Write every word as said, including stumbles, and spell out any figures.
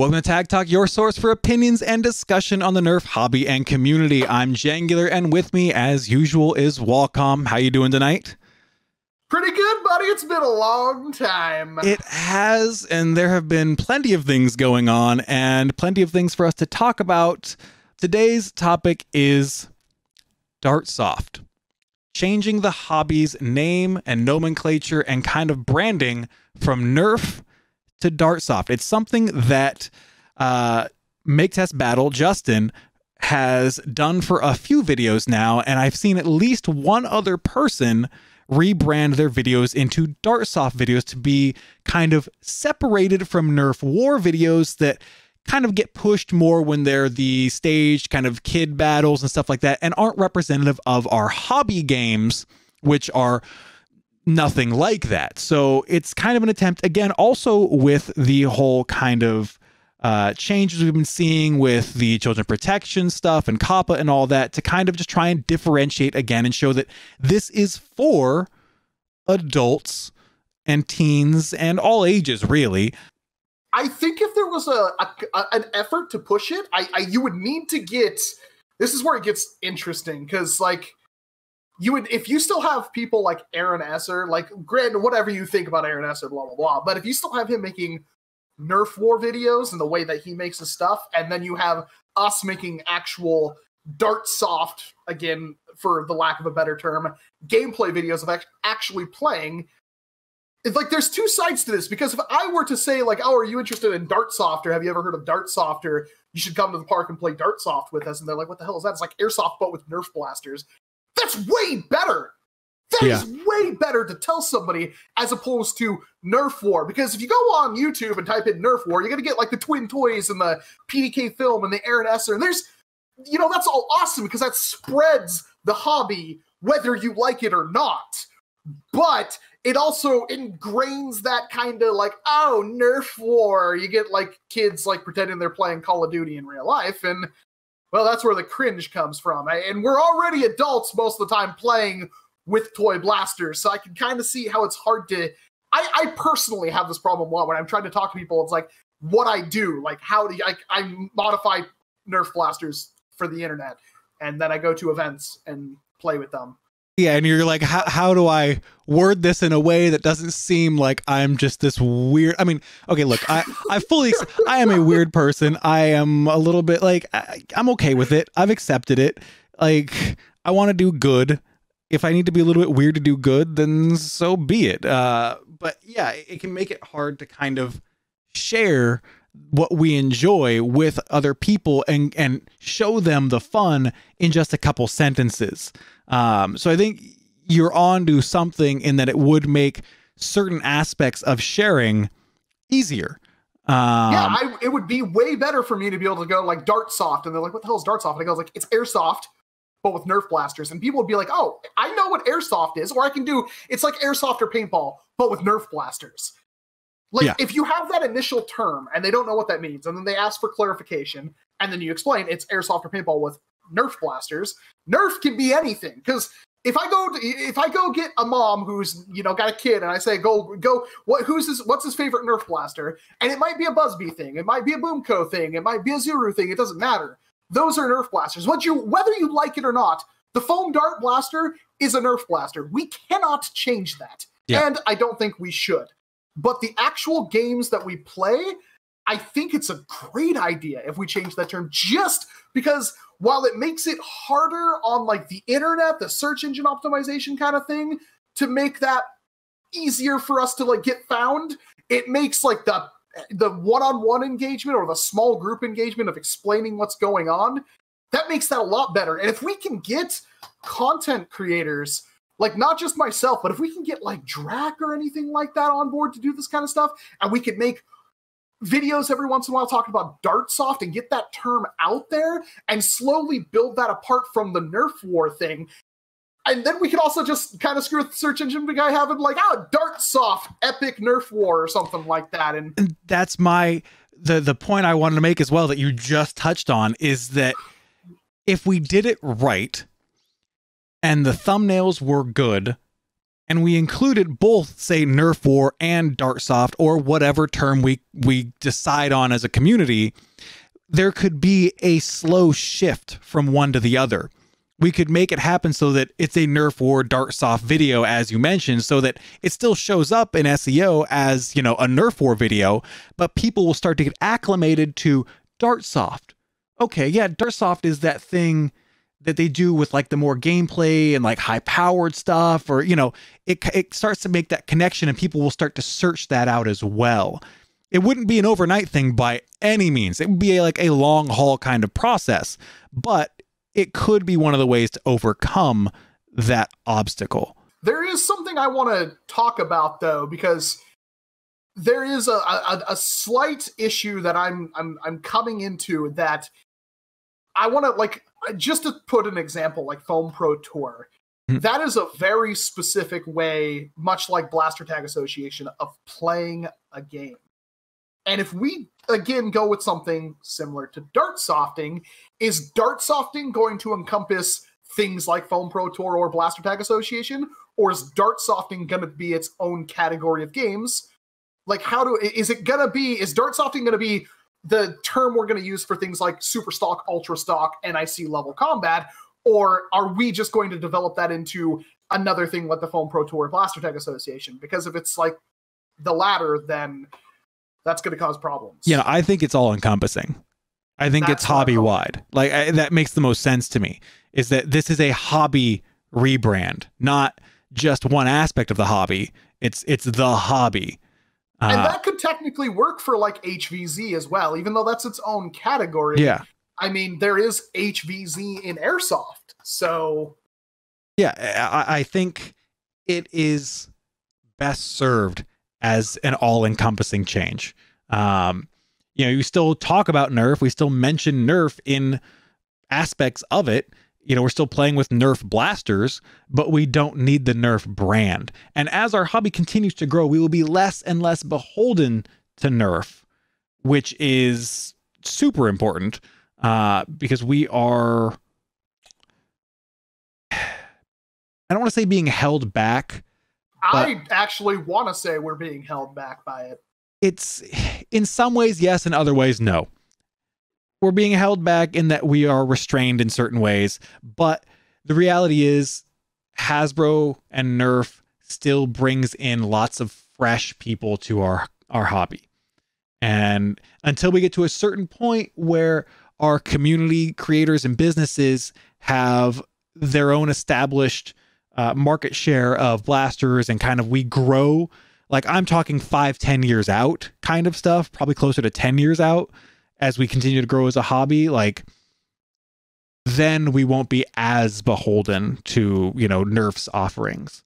Welcome to Tag Talk, your source for opinions and discussion on the Nerf hobby and community. I'm Jangular, and with me, as usual, is Walcom. How you doing tonight? Pretty good, buddy. It's been a long time. It has, and there have been plenty of things going on and plenty of things for us to talk about. Today's topic is Dartsoft, changing the hobby's name and nomenclature and kind of branding from Nerf to Dartsoft. It's something that uh, Make Test Battle Justin has done for a few videos now, and I've seen at least one other person rebrand their videos into Dartsoft videos to be kind of separated from Nerf war videos that kind of get pushed more when they're the staged kind of kid battles and stuff like that and aren't representative of our hobby games, which are nothing like that. So it's kind of an attempt, again, also with the whole kind of uh, changes we've been seeing with the children protection stuff and COPPA and all that, to kind of just try and differentiate again and show that this is for adults and teens and all ages, really. I think if there was a, a, a an effort to push it, I, I you would need to get, this is where it gets interesting, because like, you would, if you still have people like Aaron Esser, like Grant, whatever you think about Aaron Esser, blah, blah, blah. But if you still have him making Nerf war videos and the way that he makes his stuff, and then you have us making actual Dartsoft, again, for the lack of a better term, gameplay videos of actually playing. It's like there's two sides to this, because if I were to say like, oh, are you interested in Dartsoft, or have you ever heard of Dartsoft, or you should come to the park and play Dartsoft with us. And they're like, what the hell is that? It's like airsoft, but with Nerf blasters. That's way better. That yeah. is way better to tell somebody as opposed to Nerf war. Because if you go on YouTube and type in Nerf war, you're going to get like the Twin Toys and the P D K Film and the Aaron Esser. And there's, you know, that's all awesome because that spreads the hobby, whether you like it or not. But it also ingrains that kind of like, oh, Nerf war. You get like kids like pretending they're playing Call of Duty in real life. And well, that's where the cringe comes from. And we're already adults most of the time playing with toy blasters. So I can kind of see how it's hard to... I, I personally have this problem a lot when I'm trying to talk to people. It's like, what I do. Like, how do I, I modify Nerf blasters for the internet. And then I go to events and play with them. Yeah, and you're like, how, how do I word this in a way that doesn't seem like I'm just this weird... I mean, okay, look, I, I fully... I am a weird person. I am a little bit like, I, I'm okay with it. I've accepted it. Like, I want to do good. If I need to be a little bit weird to do good, then so be it. Uh, but yeah, it can make it hard to kind of share what we enjoy with other people and, and show them the fun in just a couple sentences. Um, so I think you're on to something in that it would make certain aspects of sharing easier. Um, yeah, I, it would be way better for me to be able to go like Dartsoft, and they're like, what the hell is Dartsoft? And I go like, it's airsoft, but with Nerf blasters. And people would be like, oh, I know what airsoft is, or I can do, it's like airsoft or paintball, but with Nerf blasters. Like, yeah. If you have that initial term and they don't know what that means, and then they ask for clarification, and then you explain it's airsoft or paintball with Nerf blasters. Nerf can be anything, because if I go to, if I go get a mom who's, you know, got a kid, and I say go go what who's his what's his favorite Nerf blaster, and it might be a Buzzbee thing, it might be a Boomco thing, it might be a Zuru thing, it doesn't matter. Those are Nerf blasters. What you whether you like it or not, the foam dart blaster is a Nerf blaster. We cannot change that, yeah. And I don't think we should. But the actual games that we play, I think it's a great idea if we change that term, just because while it makes it harder on like the internet, the search engine optimization kind of thing, to make that easier for us to like get found, it makes like the the one-on-one engagement or the small group engagement of explaining what's going on, that makes that a lot better. And if we can get content creators, like not just myself, but if we can get like Drac or anything like that on board to do this kind of stuff, and we could make videos every once in a while talking about Dartsoft and get that term out there and slowly build that apart from the Nerf war thing. And then we could also just kind of screw with the search engine guy having like, oh, Dartsoft, epic Nerf war or something like that. And, and that's my, the, the point I wanted to make as well that you just touched on is that if we did it right and the thumbnails were good and we included both, say, Nerf War and Dartsoft, or whatever term we, we decide on as a community, there could be a slow shift from one to the other. We could make it happen so that it's a Nerf War Dartsoft video, as you mentioned, so that it still shows up in S E O as, you know, a Nerf War video, but people will start to get acclimated to Dartsoft. Okay, yeah, Dartsoft is that thing that they do with like the more gameplay and like high powered stuff, or, you know, it, it starts to make that connection and people will start to search that out as well. It wouldn't be an overnight thing by any means. It would be a, like a long haul kind of process, but it could be one of the ways to overcome that obstacle. There is something I want to talk about though, because there is a, a, a slight issue that I'm, I'm, I'm coming into that I want to, like, just to put an example, like Foam Pro Tour, that is a very specific way, much like Blaster Tag Association, of playing a game. And if we, again, go with something similar to Dartsofting, is Dartsofting going to encompass things like Foam Pro Tour or Blaster Tag Association? Or is Dartsofting going to be its own category of games? Like, how do, is it going to be, is Dartsofting going to be the term we're going to use for things like super stock, ultra stock, N I C level combat, or are we just going to develop that into another thing like the Foam Pro Tour Blaster Tech Association? Because if it's like the latter, then that's going to cause problems. Yeah, I think it's all encompassing. I think that's it's hobby wide. Like I, that makes the most sense to me, is that this is a hobby rebrand, not just one aspect of the hobby. It's, it's the hobby. Uh, and that could technically work for like H V Z as well, even though that's its own category. Yeah. I mean, there is H V Z in Airsoft. So yeah, I, I think it is best served as an all encompassing change. Um, you know, you still talk about Nerf. We still mention Nerf in aspects of it. You know, we're still playing with Nerf blasters, but we don't need the Nerf brand. And as our hobby continues to grow, we will be less and less beholden to Nerf, which is super important uh, because we are, I don't want to say being held back. I actually want to say we're being held back by it. It's in some ways, yes. In other ways, no. We're being held back in that we are restrained in certain ways, but the reality is Hasbro and Nerf still brings in lots of fresh people to our, our hobby. And until we get to a certain point where our community creators and businesses have their own established uh, market share of blasters and kind of, we grow, like I'm talking five, ten years out kind of stuff, probably closer to ten years out. As we continue to grow as a hobby, like then we won't be as beholden to, you know, Nerf's offerings.